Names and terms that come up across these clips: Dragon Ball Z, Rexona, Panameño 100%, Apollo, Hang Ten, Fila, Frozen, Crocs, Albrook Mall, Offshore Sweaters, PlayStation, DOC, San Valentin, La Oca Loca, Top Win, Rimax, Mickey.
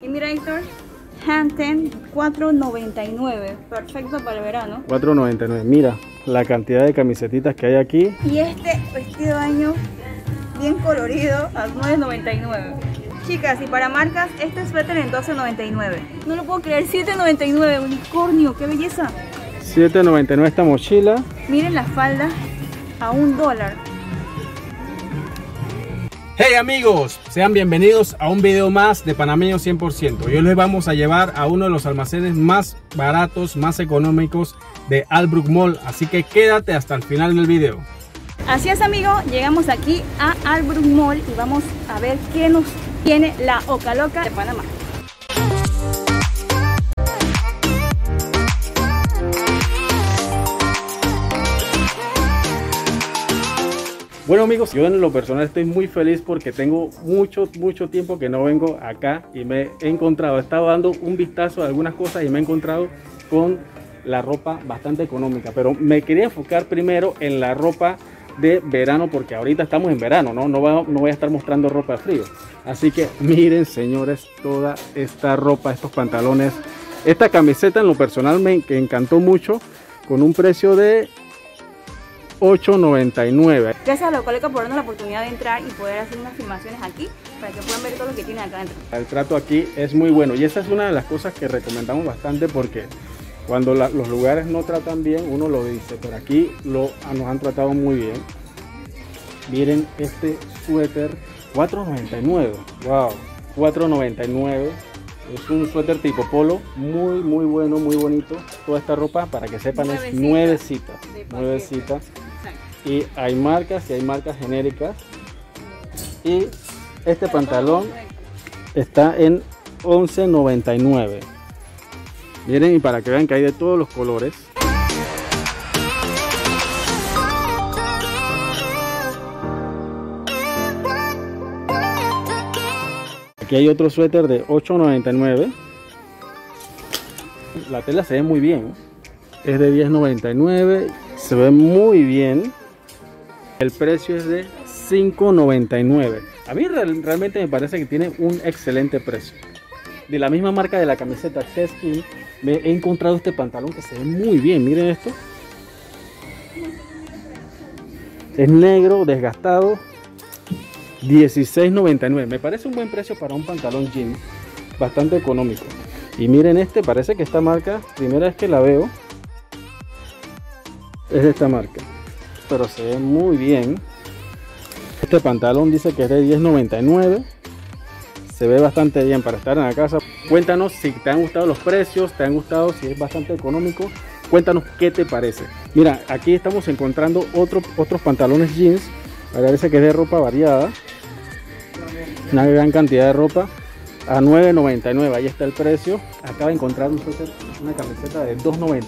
Y mira, Héctor, Hang Ten, $4.99, perfecto para el verano. $4.99, mira la cantidad de camisetitas que hay aquí. Y este vestido de baño bien colorido a $9.99. Chicas, y para marcas, este suéter en $12.99. No lo puedo creer, $7.99, unicornio, qué belleza. $7.99 esta mochila. Miren las faldas a $1. Hey amigos, sean bienvenidos a un video más de Panameño 100%. Hoy les vamos a llevar a uno de los almacenes más baratos, más económicos de Albrook Mall. Así que quédate hasta el final del video. Así es amigos, llegamos aquí a Albrook Mall y vamos a ver qué nos tiene la Oca Loca de Panamá. Bueno amigos, yo en lo personal estoy muy feliz porque tengo mucho tiempo que no vengo acá y me he encontrado, he estado dando un vistazo a algunas cosas y me he encontrado con la ropa bastante económica, pero me quería enfocar primero en la ropa de verano porque ahorita estamos en verano, no voy a estar mostrando ropa de frío. Así que miren señores, toda esta ropa, estos pantalones, esta camiseta en lo personal me encantó mucho con un precio de $8.99. Gracias a La Oca Loca por darnos la oportunidad de entrar y poder hacer unas filmaciones aquí para que puedan ver todo lo que tienen acá dentro. El trato aquí es muy bueno y esa es una de las cosas que recomendamos bastante porque cuando los lugares no tratan bien uno lo dice, pero aquí nos han tratado muy bien. Miren este suéter, $4.99. wow, $4.99. Es un suéter tipo polo, muy bueno, muy bonito. Toda esta ropa, para que sepan, es nuevecita. Y hay marcas genéricas. Y este pantalón está en $11.99. Miren, y para que vean que hay de todos los colores. Aquí hay otro suéter de $8.99. La tela se ve muy bien. Es de $10.99. Se ve muy bien. El precio es de $5.99. A mí realmente me parece que tiene un excelente precio. De la misma marca de la camiseta Chesky, me he encontrado este pantalón que se ve muy bien. Miren esto. Es negro, desgastado. $16.99, me parece un buen precio para un pantalón jean, bastante económico. Y miren este, parece que esta marca, primera vez que la veo, es de esta marca, pero se ve muy bien. Este pantalón dice que es de $10.99, se ve bastante bien para estar en la casa. Cuéntanos si te han gustado los precios, te han gustado, si es bastante económico, cuéntanos qué te parece. Mira, aquí estamos encontrando otros pantalones jeans, parece que es de ropa variada. Una gran cantidad de ropa a $9.99, ahí está el precio. Acaba de encontrar una camiseta de $2.99,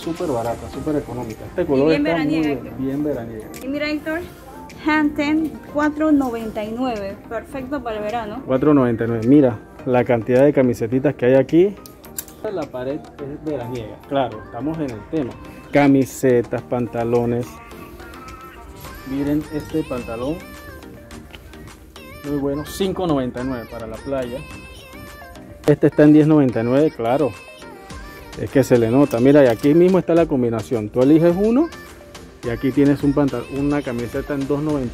súper barata, súper económica. Este color bien está bien veraniega. Y mira Héctor, Hang Ten, $4.99, perfecto para el verano. $4.99, mira la cantidad de camisetitas que hay aquí. La pared es veraniega, claro, estamos en el tema. Camisetas, pantalones. Miren este pantalón, muy bueno, $5.99 para la playa. Este está en $10.99, claro, es que se le nota. Mira, y aquí mismo está la combinación, tú eliges uno y aquí tienes un pantalón, una camiseta en $2.99.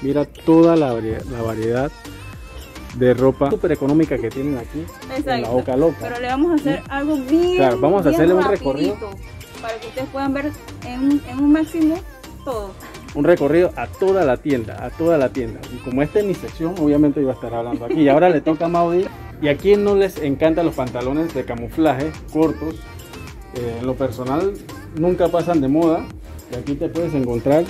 mira toda la variedad de ropa súper económica que tienen aquí. Exacto. En La Oca Loca, pero le vamos a hacer algo bien, claro, vamos a hacerle un recorrido para que ustedes puedan ver en un máximo todo. Un recorrido a toda la tienda, y como esta es mi sección, obviamente iba a estar hablando aquí. Y ahora le toca a Maudie. ¿Y a quién no les encantan los pantalones de camuflaje cortos? En lo personal nunca pasan de moda. Y aquí te puedes encontrar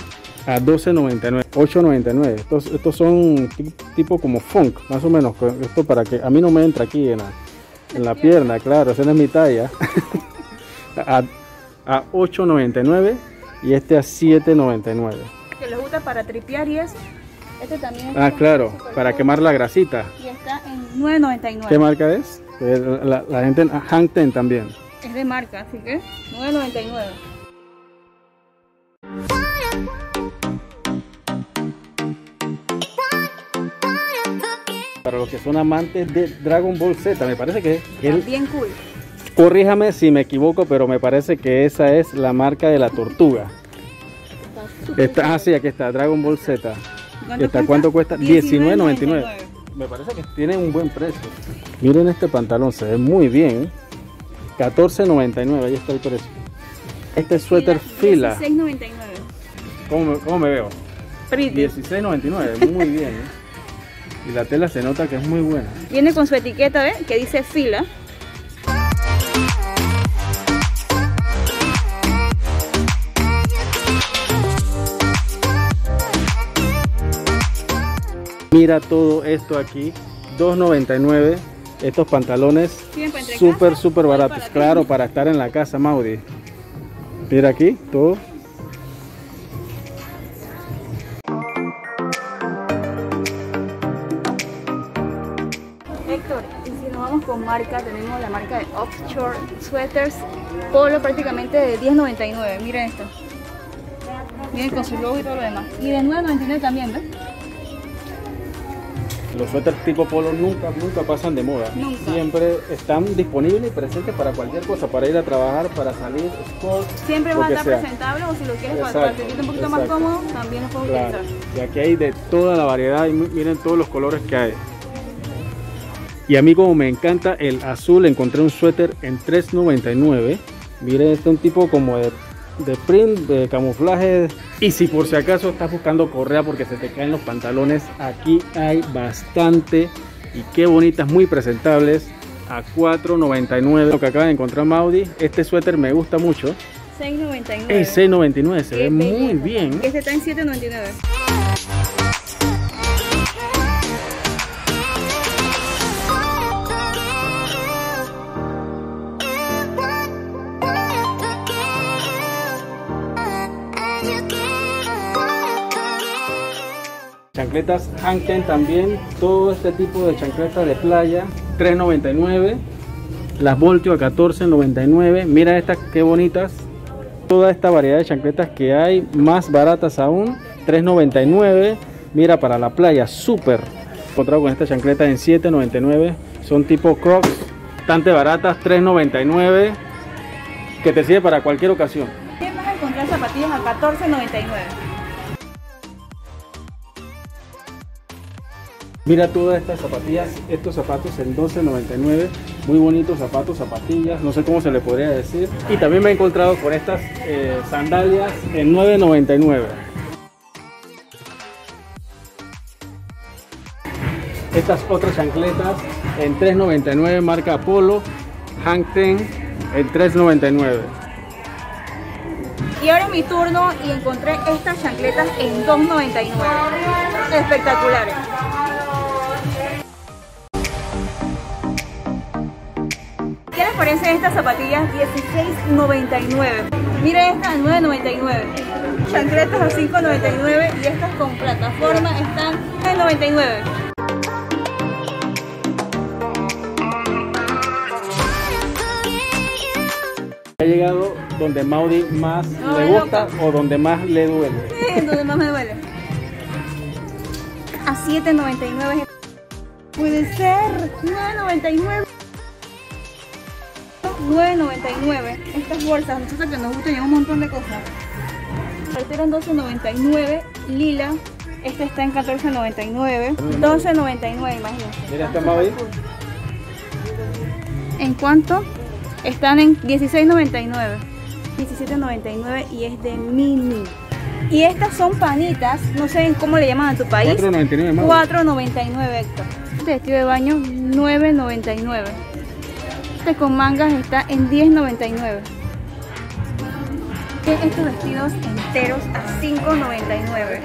a $12.99, $8.99. Estos son tipo como funk, más o menos. Esto para que a mí no me entra aquí en la pierna, claro, esa no es mi talla. a $8.99. Y este a $7.99. Que les gusta para tripear y eso. Este también. Ah, claro, para quemar la grasita. Y está en $9.99. ¿Qué marca es? La gente en Hang Ten también. Es de marca, así que $9.99. para los que son amantes de Dragon Ball Z. Me parece que es bien cool. Corríjame si me equivoco, pero me parece que esa es la marca de la tortuga. Está, ah, sí, aquí está, Dragon Ball Z. ¿Cuánto cuesta? $19.99. Me parece que tiene un buen precio. Miren este pantalón, se ve muy bien. $14.99, ahí está el precio. Este suéter Fila. $16.99. ¿Cómo me veo? $16.99, muy bien. Y la tela se nota que es muy buena. Viene con su etiqueta, ¿ves? Que dice Fila. Mira todo esto aquí, $2.99. Estos pantalones súper baratos. Claro, para estar en la casa, Maudi. Mira aquí, todo. Héctor, y si nos vamos con marca, tenemos la marca de Offshore Sweaters, polo prácticamente de $10.99. Miren esto. Miren con su logo y todo lo demás. Y de $9.99 también, ¿ves? Los suéteres tipo polo nunca pasan de moda. Nunca. Siempre están disponibles y presentes para cualquier cosa, para ir a trabajar, para salir, sport. Siempre va a estar presentable, o si lo quieres para sentirte un poquito más cómodo, también lo puedes utilizar. Y aquí hay de toda la variedad y miren todos los colores que hay. Y a mí como me encanta el azul, encontré un suéter en $3.99. Miren, este es un tipo como de print, de camuflaje. Y si por si acaso estás buscando correa porque se te caen los pantalones, aquí hay bastante. Y qué bonitas, muy presentables, a $4.99. Lo que acaba de encontrar Maudi, este suéter me gusta mucho. $6.99. Es $6.99, se ve muy bien. Este está en $7.99. Chancletas Hang Ten también, todo este tipo de chancletas de playa, $3.99. Las Voltio a $14.99. Mira estas, qué bonitas. Toda esta variedad de chancletas que hay, más baratas aún, $3.99. Mira, para la playa, súper. Encontrado con esta chancleta en $7.99. Son tipo Crocs, bastante baratas, $3.99. Que te sirve para cualquier ocasión. ¿Qué vas a encontrar? Zapatillas a $14.99. Mira todas estas zapatillas, estos zapatos en $12.99, muy bonitos zapatos, zapatillas, no sé cómo se le podría decir. Y también me he encontrado con estas sandalias en $9.99. Estas otras chancletas en $3.99, marca Apollo, Hang Ten en $3.99. Y ahora es mi turno y encontré estas chancletas en $2.99, espectaculares. ¿Qué les parece estas zapatillas? $16.99. Miren estas a $9.99. Chancletas a $5.99 y estas con plataforma están a $9.99. Ha llegado donde Maudi más le gusta o donde más le duele. Sí, donde más me duele. A $7.99. Puede ser $9.99. $9.99. Estas bolsas, nosotros que nos gustan, llevan un montón de cosas. Cartera en $12.99, lila. Esta está en $14.99. $12.99, imagínense. Mira esta Mavi. ¿En cuánto? Están en $16.99. $17.99 y es de mini. Y estas son panitas, no sé cómo le llaman a tu país. $4.99, Mavi. $4.99, Héctor. Este vestido de baño, $9.99. Este con mangas está en $10.99. Estos vestidos enteros a $5.99.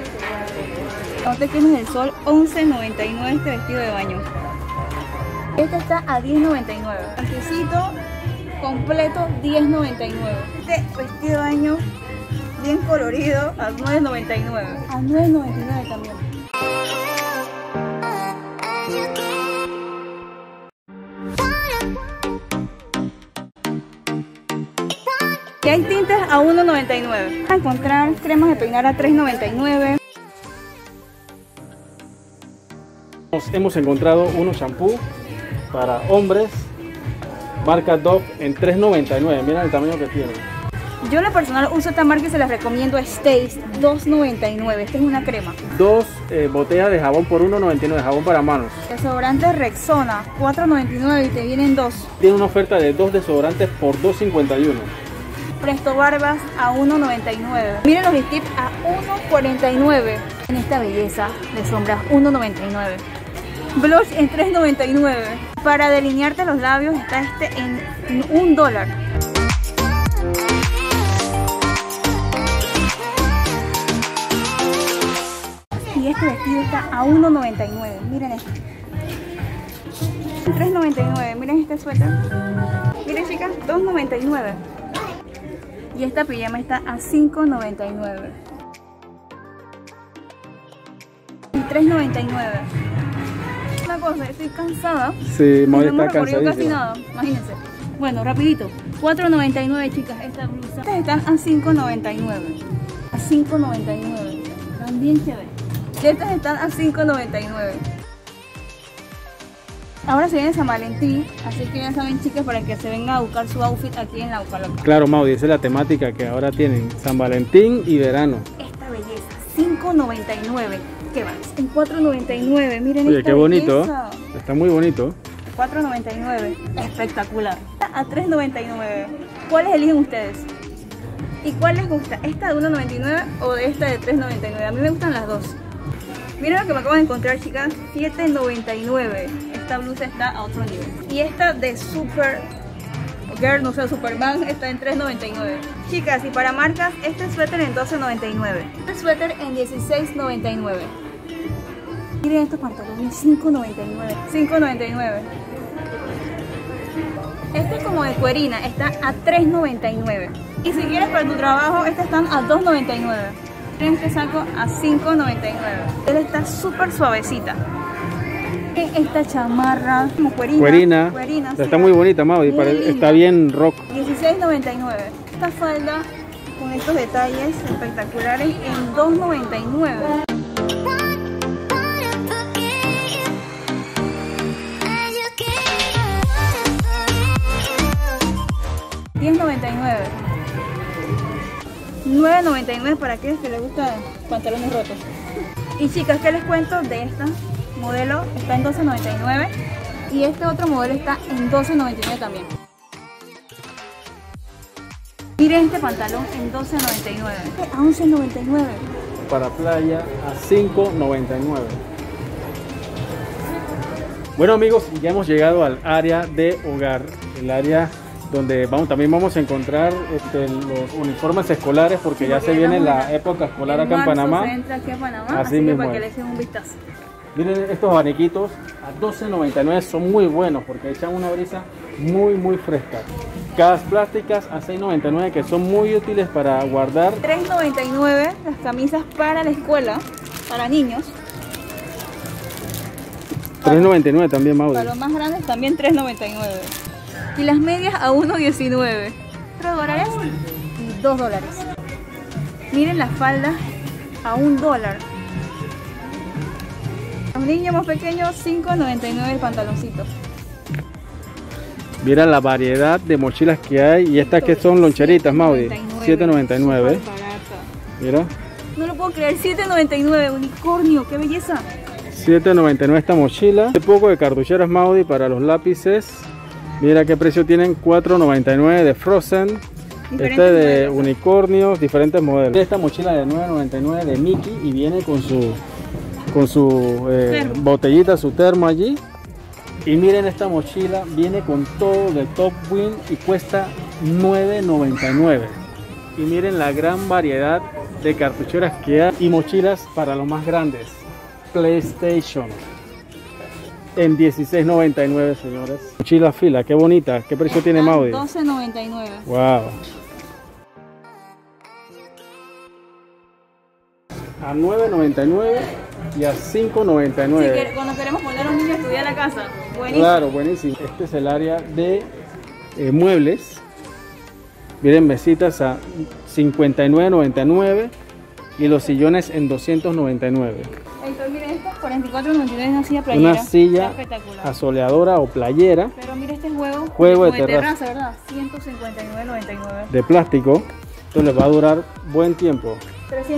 No te quemes del sol, $11.99 este vestido de baño. Este está a $10.99. Panquecito completo, $10.99. Este vestido de baño bien colorido a $9.99. A $9.99 también. Y hay tintes a $1.99. Vamos a encontrar cremas de peinar a $3.99. Hemos encontrado unos shampoos para hombres, marca DOC en $3.99. Miren el tamaño que tiene. Yo en lo personal uso esta marca y se las recomiendo. Stays, $2.99. Esta es una crema. Dos botellas de jabón por $1.99, jabón para manos. Desodorantes Rexona, $4.99 y te vienen dos. Tiene una oferta de dos desodorantes por $2.51. Presto Barbas a $1.99. Miren los tips a $1.49. En esta belleza de sombras, $1.99. Blush en $3.99. Para delinearte los labios está este en $1. Y este vestido está a $1.99. Miren este. $3.99. Miren este suéter. Miren, chicas, $2.99. Y esta pijama está a $5.99. Y $3.99. Una cosa, estoy cansada. Sí, Mauri está cansadísima. Casi nada, imagínense. Bueno, rapidito. $4.99, chicas, esta blusa. Estas están a $5.99. A $5.99. También chévere. Estas están a $5.99. Ahora se viene San Valentín, así que ya saben, chicas, para que se vengan a buscar su outfit aquí en La Oca Loca. Claro, Mauri, esa es la temática que ahora tienen, San Valentín y verano. Esta belleza, $5.99. ¿Qué más? En $4.99, miren. Oye, esta qué bonito. Belleza. Está muy bonito. $4.99, espectacular. A $3.99. ¿Cuáles eligen ustedes? ¿Y cuál les gusta? ¿Esta de $1.99 o de esta de $3.99? A mí me gustan las dos. Miren lo que me acabo de encontrar, chicas, $7.99. Esta blusa está a otro nivel. Y esta de Supergirl, no sé, Superman, está en $3.99. Chicas, y para marcas, este suéter en $12.99. Este suéter en $16.99. Miren estos pantalones, $5.99. $5.99. Este es como de cuerina, está a $3.99. Y si quieres para tu trabajo, estas están a $2.99. Este saco a $5.99. Él está súper suavecita. Esta chamarra como cuerina. Cuerina, sí. Está muy bonita, Mavi. Está bien rock. $16.99. Esta falda con estos detalles espectaculares en $2.99. $10.99. $9.99 para aquellos que les gustan pantalones rotos. Y chicas, ¿qué les cuento de esta? Modelo está en $12.99 y este otro modelo está en $12.99 también. Miren este pantalón en $12.99. A $11.99. Para playa a $5.99. Bueno, amigos, ya hemos llegado al área de hogar, el área donde también vamos a encontrar los uniformes escolares, porque sí, ya se viene la época escolar acá en Panamá. Se entra aquí a Panamá, así que para que le echen un vistazo. Miren estos abaniquitos a $12.99, son muy buenos porque echan una brisa muy muy fresca. Cajas plásticas a $6.99, que son muy útiles para guardar. $3.99 las camisas para la escuela, para niños. $3.99 también, Mauri. Para los más grandes también $3.99. Y las medias a $1.19. $4 y $2. Miren las faldas a $1. Los niños más pequeños, $5.99 el pantaloncito. Mira la variedad de mochilas que hay. Y estas que son loncheritas, Mauri. $7.99. Mira. No lo puedo creer, $7.99, unicornio, qué belleza. $7.99 esta mochila. Un poco de cartucheras, Mauri, para los lápices. Mira qué precio tienen, $4.99 de Frozen, este de unicornios, diferentes modelos. Esta mochila de $9.99 de Mickey y viene con su botellita, su termo allí. Y miren esta mochila, viene con todo de Top Win y cuesta $9.99. Y miren la gran variedad de cartucheras que hay y mochilas para los más grandes. PlayStation. En $16.99, señores. Mochila Fila, qué bonita. ¿Qué precio tiene, Mauri? $12.99. Wow. A $9.99 y a $5.99. Sí, que cuando queremos poner a un niño a estudiar a la casa. Buenísimo. Claro, buenísimo. Este es el área de muebles. Miren, mesitas a $59.99 y los sillones en $299. Entonces, miren, estos por $44.99 una silla playera. Una silla asoleadora o playera. Pero mira este juego. Juego de terraza, ¿verdad? $159.99. De plástico. Entonces les va a durar buen tiempo.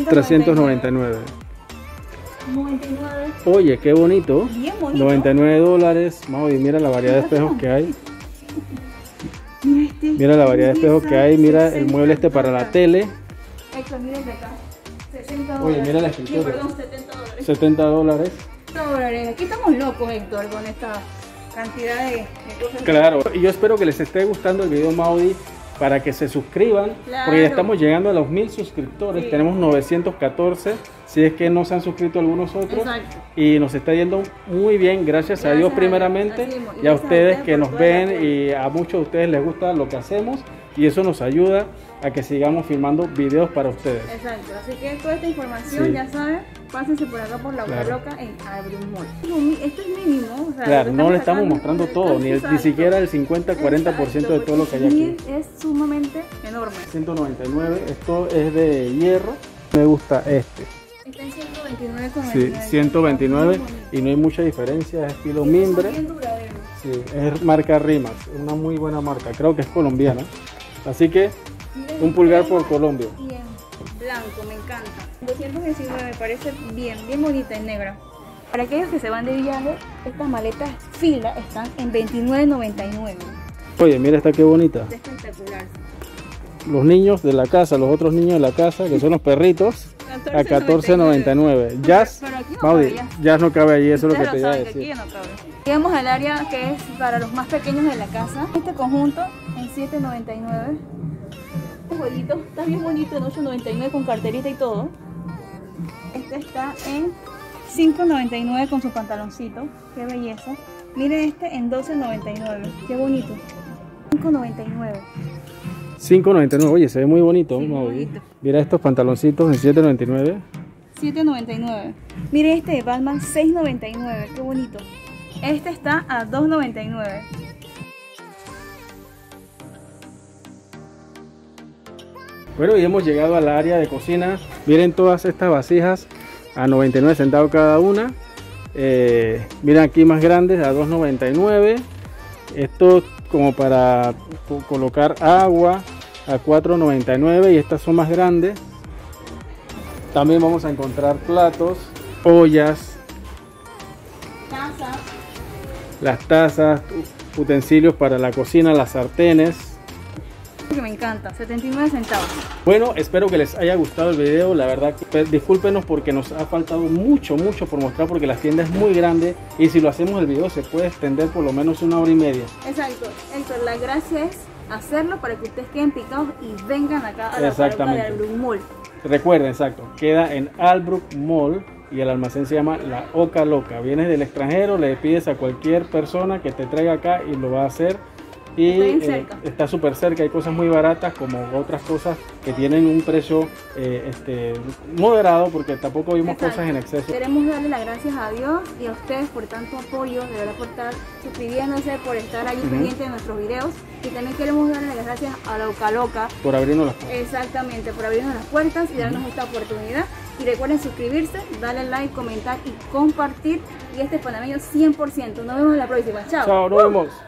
399. 99. Oye, qué bonito. Bien bonito. $99. Vamos, mira la variedad de espejos que hay. Mira, este, mira la variedad de espejos que hay. Mira el mueble este para la tele. Esto, mira el de acá. $60. Oye, mira la escritura. Perdón, $70. $70. $70. Aquí estamos locos, Héctor, con esta cantidad de cosas. Claro, y yo espero que les esté gustando el video, Maudi, para que se suscriban, claro, porque ya estamos llegando a los 1000 suscriptores, sí. Tenemos 914, si es que no se han suscrito algunos otros. Exacto. Y nos está yendo muy bien, gracias a Dios primeramente, y a ustedes que nos ven, y a muchos de ustedes les gusta lo que hacemos, y eso nos ayuda a que sigamos filmando videos para ustedes. Exacto, así que toda esta información, sí, ya saben, pásense por acá por La Oca Loca en Albrook Mall. Esto es mínimo, o sea, claro, no le estamos mostrando todo, ni siquiera el 50-40% de todo lo que hay aquí. Es sumamente enorme. 199, esto es de hierro. Me gusta este. Está en 129 con sí, 129 y no hay mucha diferencia, es estilo mimbre. Sí, es marca Rimax, una muy buena marca, creo que es colombiana. Así que un pulgar por Colombia. Y en blanco, me encanta. 219, me parece bien, bien bonita en negra. Para aquellos que se van de viaje, estas maletas Fila están en $29.99. Oye, mira esta, qué bonita. Está espectacular. Los niños de la casa, los otros niños de la casa, que son los perritos, a $14.99. Jazz, Maudi, Jazz no cabe allí, eso es lo que te iba a decir. Llegamos al área que es para los más pequeños de la casa. Este conjunto en $7.99. Este jueguito está bien bonito en $8.99 con carterita y todo. Este está en $5.99 con su pantaloncito. Qué belleza. Mire este en $12.99. Qué bonito. $5.99. $5.99. Oye, se ve muy bonito. Sí, bonito. Mira estos pantaloncitos en $7.99. $7.99. Mire este de Batman, $6.99. Qué bonito. Este está a $2.99. Bueno, y hemos llegado al área de cocina. Miren todas estas vasijas a 99 centavos cada una. Miren aquí más grandes a 2.99. Esto como para colocar agua a 4.99, y estas son más grandes. También vamos a encontrar platos, ollas, tazas. Las tazas, utensilios para la cocina, las sartenes. Que me encanta, 79 centavos. Bueno, espero que les haya gustado el video. La verdad, discúlpenos porque nos ha faltado mucho por mostrar, porque la tienda es muy grande y si lo hacemos el video se puede extender por lo menos una hora y media. Exacto, Héctor, la gracia es hacerlo para que ustedes queden picados y vengan acá a la parada de Albrook Mall. Recuerden, exacto, queda en Albrook Mall y el almacén se llama La Oca Loca. Vienes del extranjero, le pides a cualquier persona que te traiga acá y lo va a hacer. Y está súper cerca, hay cosas muy baratas como otras cosas que tienen un precio moderado, porque tampoco vimos cosas en exceso. Queremos darle las gracias a Dios y a ustedes por tanto apoyo, de verdad, por estar suscribiéndose, por estar ahí pendiente de nuestros videos, y también queremos darle las gracias a La Oca Loca por abrirnos las puertas. Exactamente, por abrirnos las puertas y darnos esta oportunidad. Y recuerden suscribirse, darle like, comentar y compartir. Y este es Panameño 100%. Nos vemos en la próxima. Chao. Chao, nos vemos.